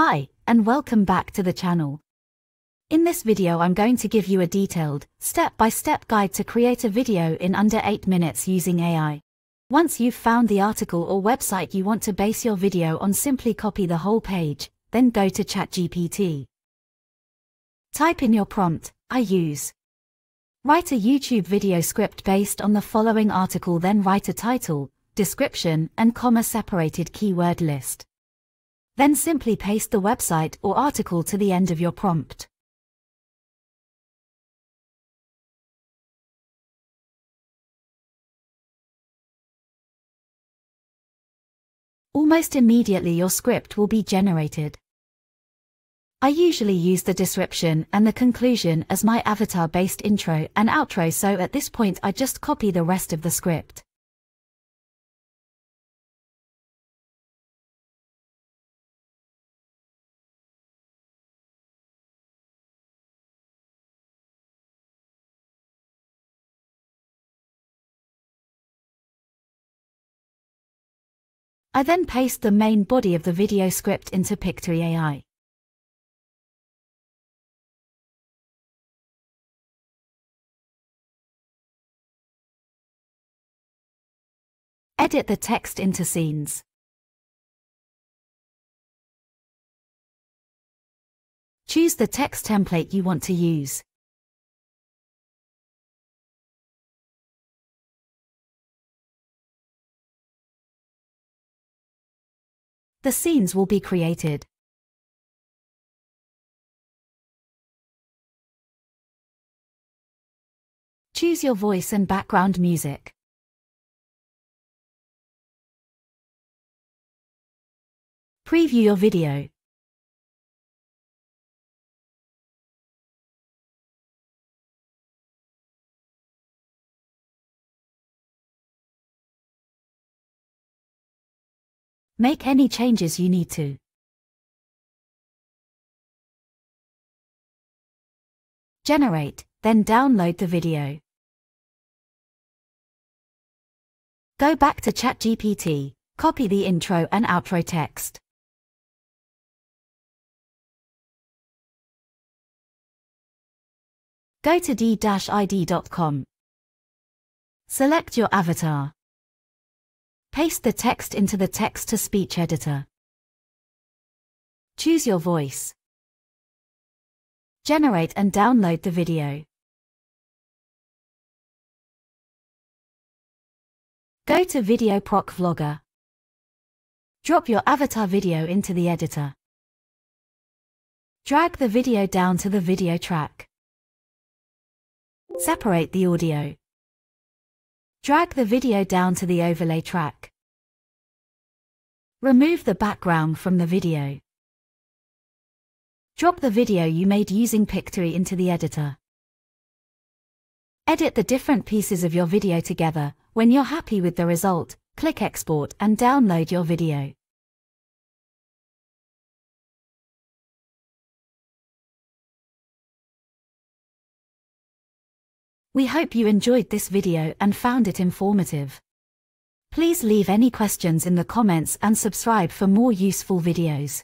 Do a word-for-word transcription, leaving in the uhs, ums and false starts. Hi, and welcome back to the channel. In this video I'm going to give you a detailed, step-by-step guide to create a video in under eight minutes using A I. Once you've found the article or website you want to base your video on, simply copy the whole page, then go to ChatGPT. Type in your prompt, I use. Write a YouTube video script based on the following article, then write a title, description, and comma-separated keyword list. Then simply paste the website or article to the end of your prompt. Almost immediately your script will be generated. I usually use the description and the conclusion as my avatar-based intro and outro, so at this point I just copy the rest of the script. I then paste the main body of the video script into Pictory A I. Edit the text into scenes. Choose the text template you want to use. The scenes will be created. Choose your voice and background music. Preview your video. Make any changes you need to. Generate, then download the video. Go back to ChatGPT, copy the intro and outro text. Go to d dash i d dot com. Select your avatar. Paste the text into the text-to-speech editor. Choose your voice. Generate and download the video. Go to VideoProc Vlogger. Drop your avatar video into the editor. Drag the video down to the video track. Separate the audio. Drag the video down to the overlay track. Remove the background from the video. Drop the video you made using Pictory into the editor. Edit the different pieces of your video together. When you're happy with the result, click export and download your video. We hope you enjoyed this video and found it informative. Please leave any questions in the comments and subscribe for more useful videos.